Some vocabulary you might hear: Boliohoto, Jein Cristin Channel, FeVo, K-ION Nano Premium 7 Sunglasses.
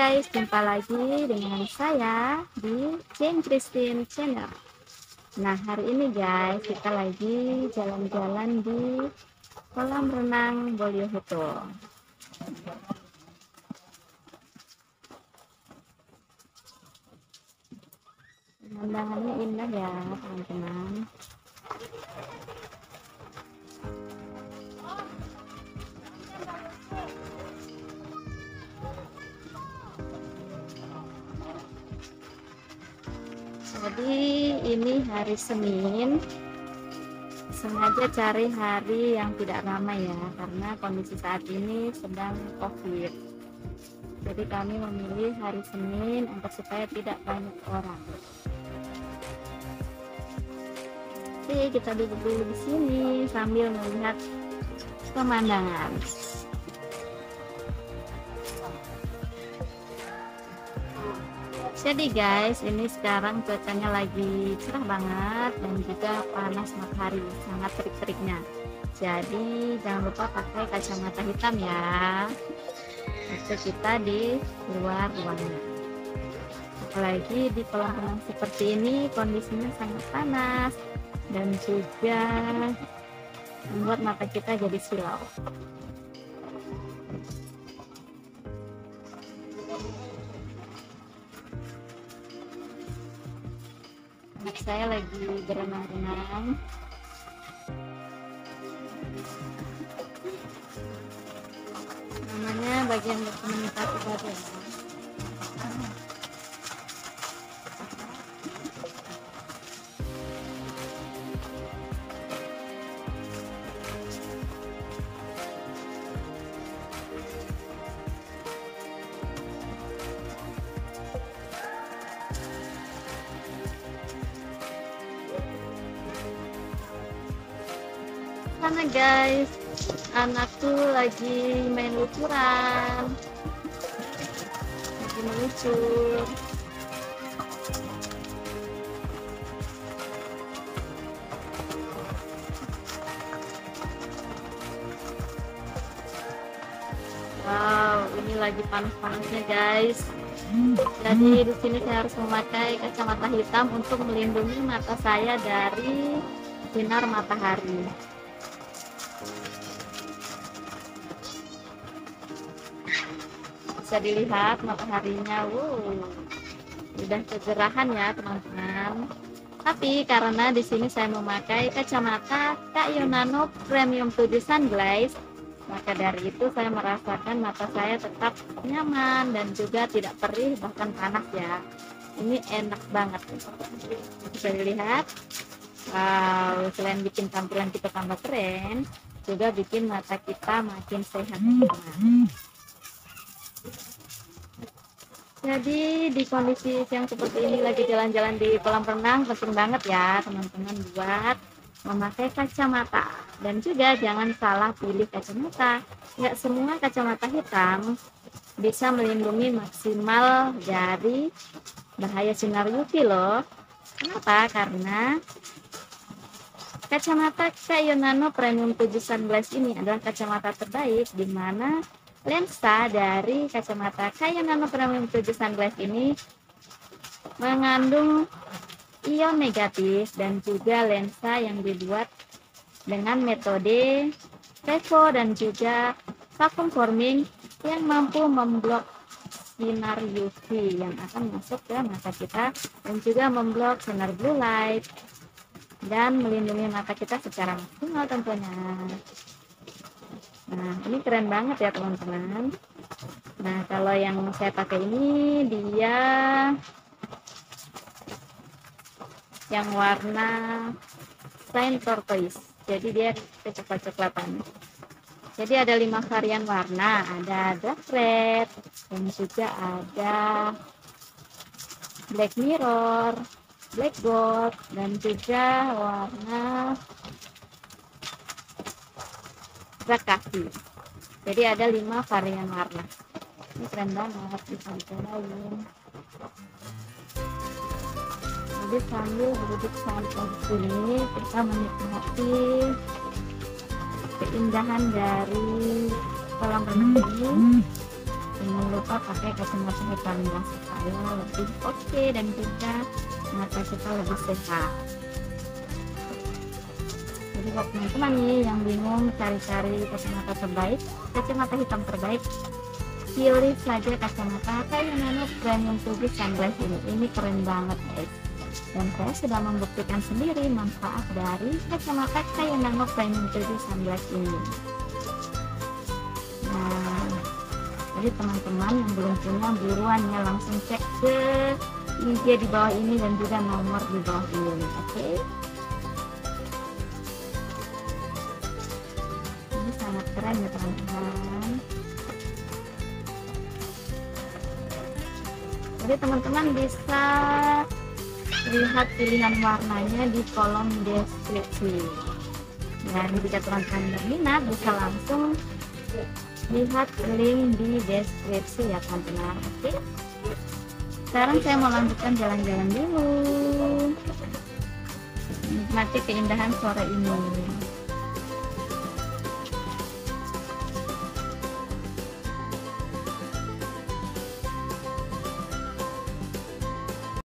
guys, jumpa lagi dengan saya di Jein Cristin Channel. Nah, hari ini guys, kita lagi jalan-jalan di kolam renang Boliohoto. Pemandangannya indah ya, teman-teman. Jadi ini hari Senin, sengaja cari hari yang tidak ramai ya, karena kondisi saat ini sedang COVID. Jadi kami memilih hari Senin untuk supaya tidak banyak orang. Oke, kita duduk dulu di sini sambil melihat pemandangan. Jadi guys, ini sekarang cuacanya lagi cerah banget dan juga panas matahari, sangat terik-teriknya. Jadi jangan lupa pakai kacamata hitam ya. Itu kita di luar ruangan. Apalagi di kolam renang seperti ini kondisinya sangat panas dan juga membuat mata kita jadi silau. Saya lagi berenang-renang. Namanya bagian berkomunitas ibadah. Karena guys, anakku lagi main lucuran, lagi melucur. Wow, ini lagi panas-panasnya guys. Jadi di sini saya harus memakai kacamata hitam untuk melindungi mata saya dari sinar matahari. Bisa dilihat mataharinya, udah kecerahan ya teman-teman. Tapi karena di sini saya memakai kacamata K-ION Nano Premium 7 Sunglasses, maka dari itu saya merasakan mata saya tetap nyaman dan juga tidak perih bahkan panas ya. Ini enak banget. Bisa dilihat. Wow, selain bikin tampilan kita tambah keren, juga bikin mata kita makin sehat. Jadi di kondisi yang seperti ini lagi jalan-jalan di kolam renang, penting banget ya teman-teman buat memakai kacamata. Dan juga jangan salah pilih kacamata. Nggak semua kacamata hitam bisa melindungi maksimal dari bahaya sinar UV loh. Kenapa? Karena kacamata K-ION Nano Premium 7 Sunglasses ini adalah kacamata terbaik, di mana lensa dari kacamata K-ION Nano Premium 7 Sunglasses ini mengandung ion negatif dan juga lensa yang dibuat dengan metode FeVo dan juga vacuum forming yang mampu memblok sinar UV yang akan masuk ke mata kita dan juga memblok sinar blue light dan melindungi mata kita secara maksimal tentunya. Nah, ini keren banget ya teman-teman. Nah, kalau yang saya pakai ini dia yang warna plain turquoise. Jadi dia kecoklat-coklatan. Jadi ada 5 varian warna, ada dark red dan juga ada black mirror, black gold dan juga warna kaki. Jadi ada 5 varian warna. Ini keren banget, bisa dicobain. Jadi sambil duduk santai di sini kita menikmati keindahan dari kolam renang ini. Jangan lupa pakai kacamata hitamnya supaya lebih oke dan juga mata kita lebih sehat. Jadi buat teman-teman nih yang bingung cari-cari kacamata terbaik, kacamata hitam terbaik, pilih saja kacamata K-ION Nano Premium 7 Sunglasses ini keren banget guys. Dan saya sudah membuktikan sendiri manfaat dari kacamata K-ION Nano Premium 7 Sunglasses ini. Nah, jadi teman-teman yang belum punya buruan ya, langsung cek ke media di bawah ini dan juga nomor di bawah ini, oke? Ini sangat keren ya teman-teman. Jadi teman-teman bisa lihat pilihan warnanya di kolom deskripsi, dan jika teman-teman berminat bisa langsung lihat link di deskripsi ya teman-teman. Oke, sekarang saya mau lanjutkan jalan-jalan dulu, nikmati keindahan sore ini.